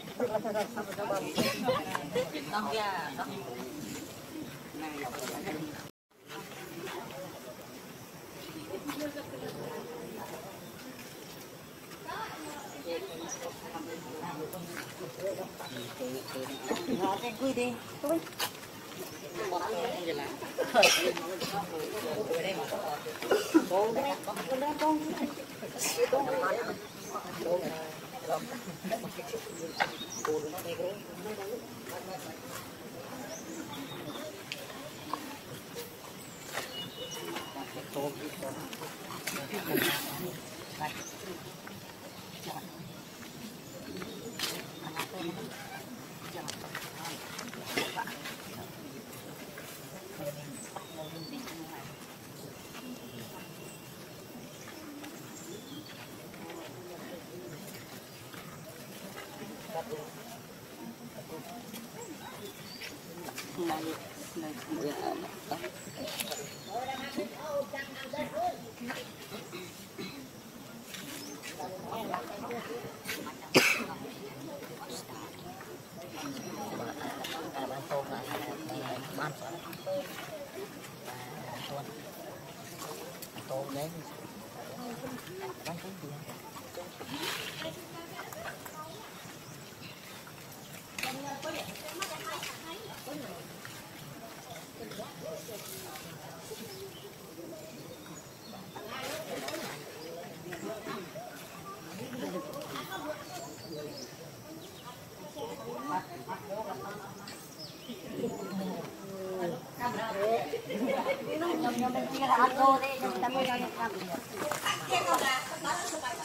you.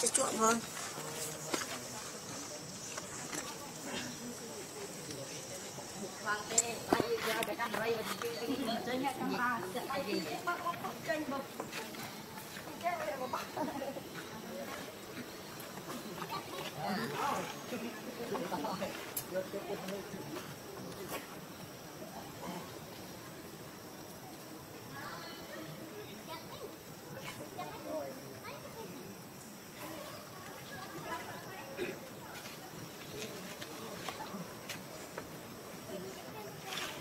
Chết chuộng thôi. Hey. Hãy subscribe cho kênh Ghiền Mì Gõ để không bỏ lỡ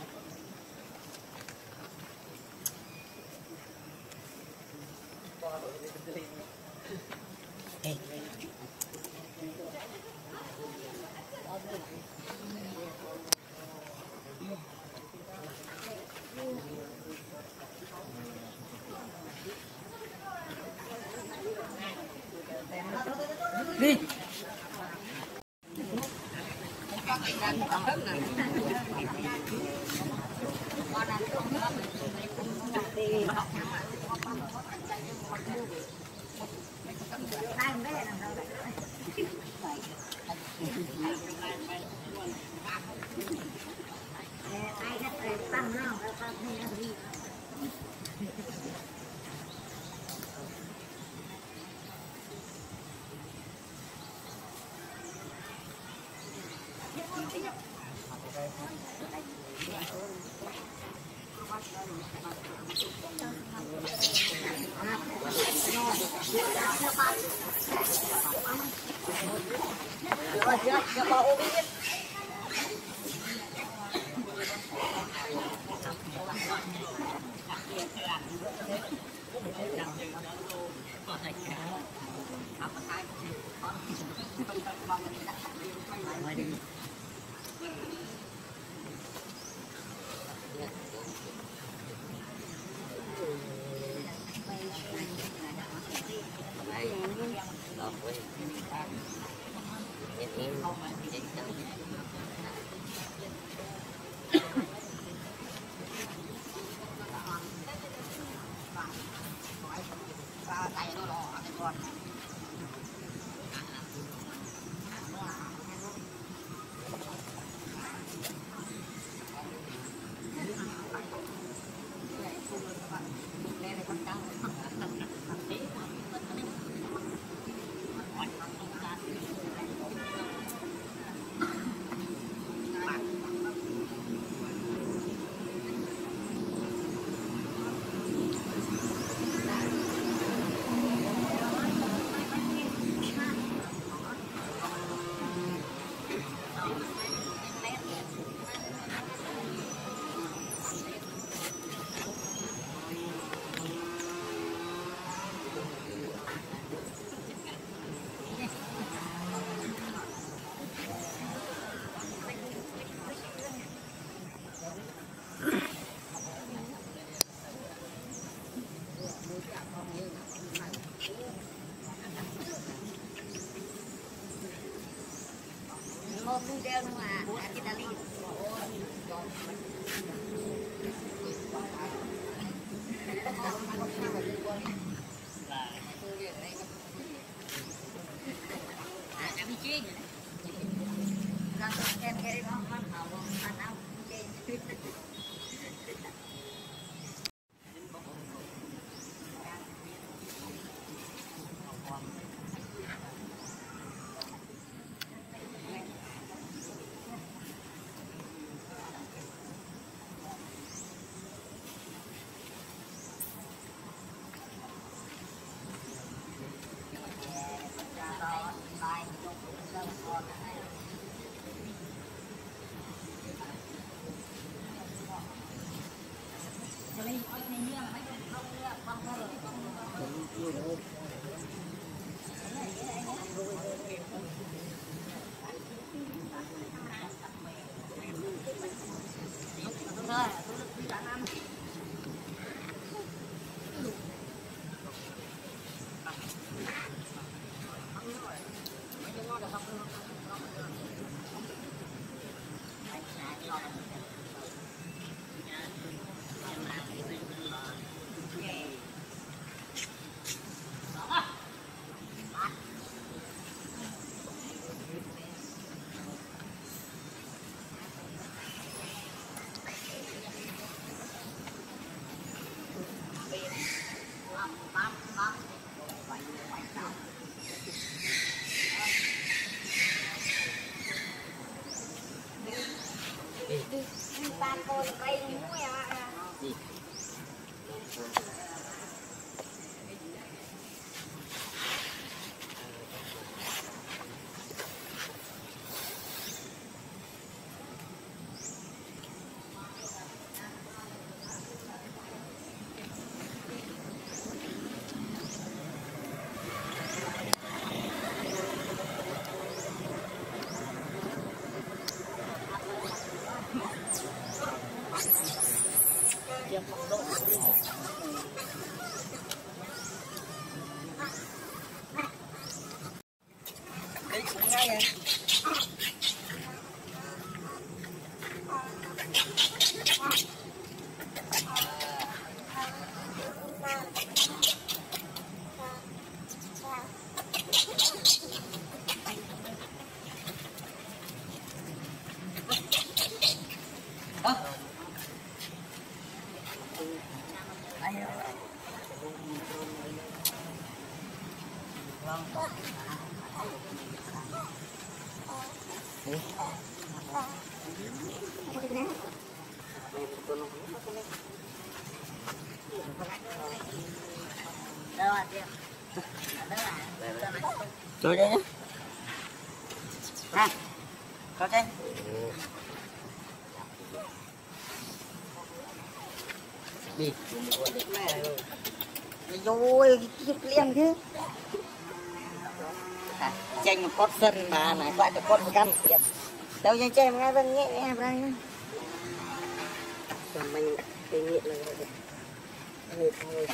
Tôi đây nhé. Nè, có trên. Đi. Rồi, cái liền thế. Chanh một con sân mà này, quay được con cam. Đâu cho em ngay bên nhẹ em đây. Còn mình cái nhẹ là được. Mình thôi.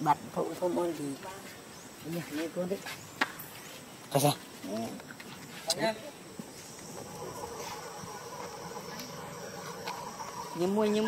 Bật phụ không ơn gì nhỉ, như con đấy có sao nhím môi đi.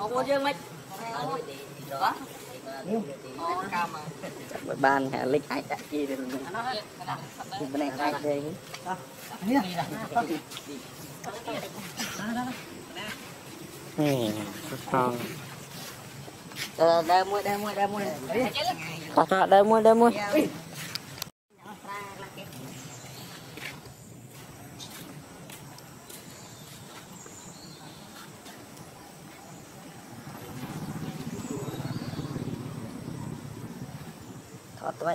Ông muốn chưa mấy? Đó. Ban hà lịch ai đặt kia được bên này ai đây đó đó đây mua tao đây mua tôi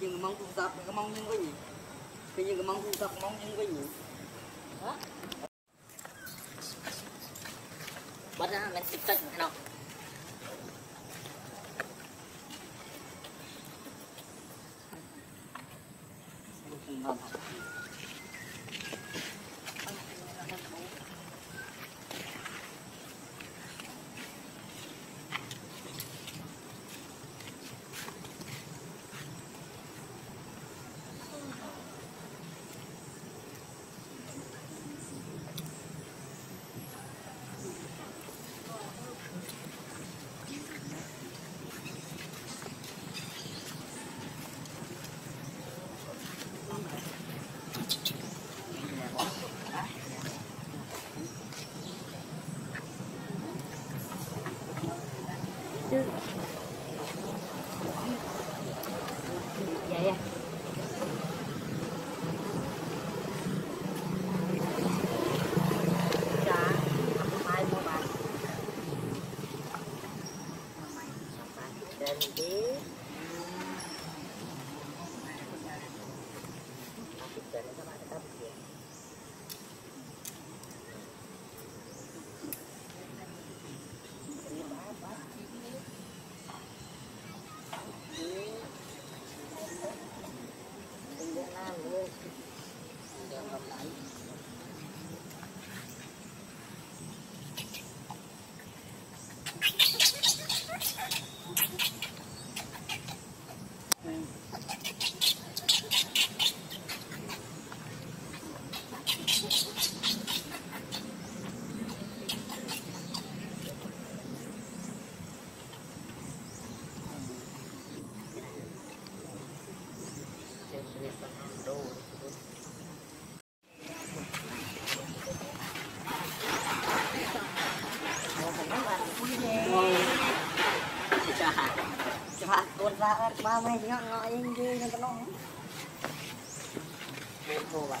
nhưng mong tụ tập cái mong nhưng có gì cái nhưng mong tụ tập mong nhưng có gì đó bắt ra mình chụp chụp nào ba mày nhọn ngọ anh đi nó nó thôi vậy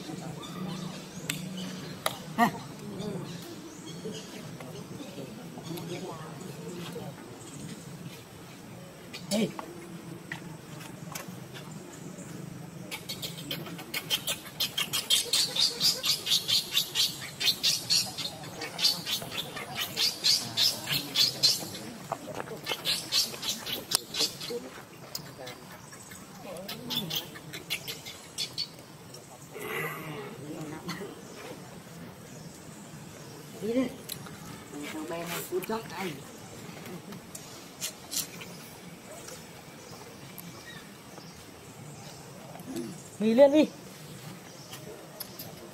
Hey. Đi đi. Thằng bé này cũng chót anh. Mì lên đi.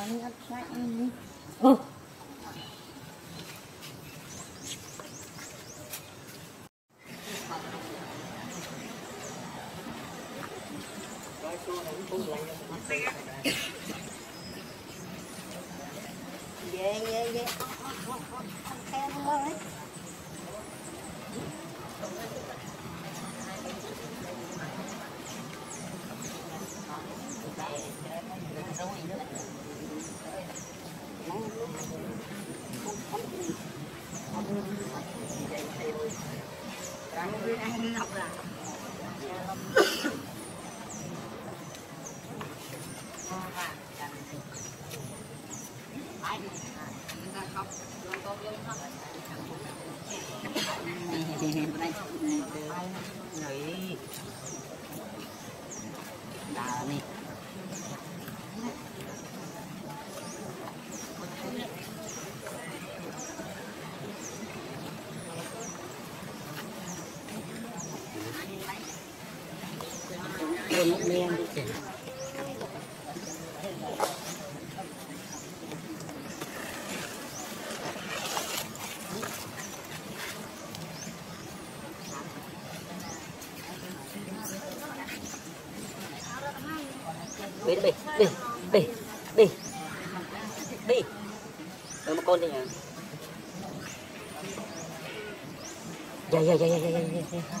one upside in. Oh. Yeah. Okay, Đi rồi một con đi nhỉ. Dạ.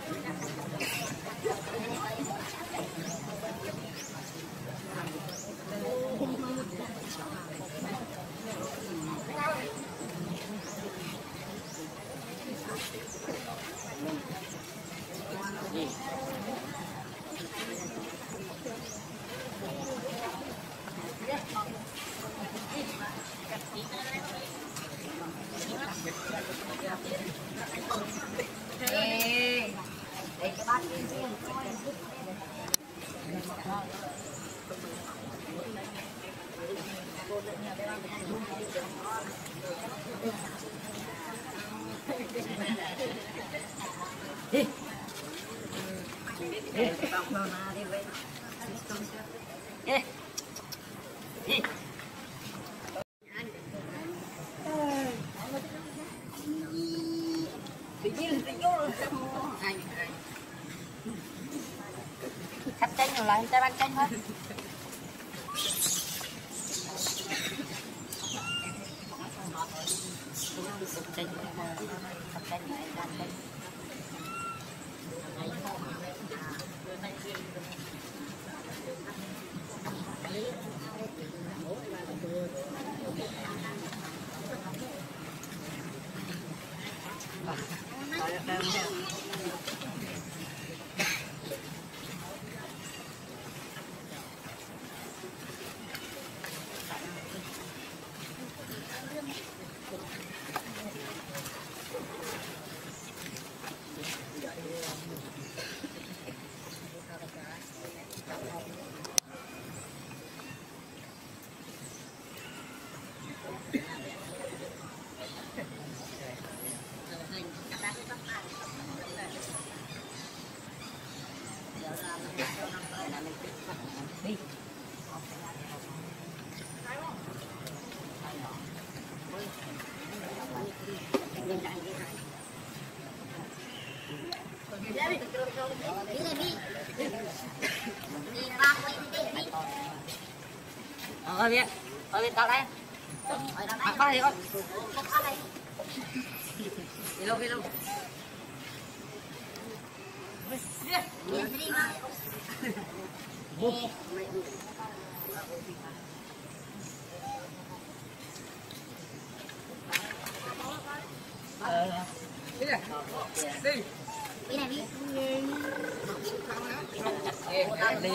Lại tay ban canh thôi. Ơi tao đây. Bắt đây con. Bắt đây. Đi luôn. Đi. Đi.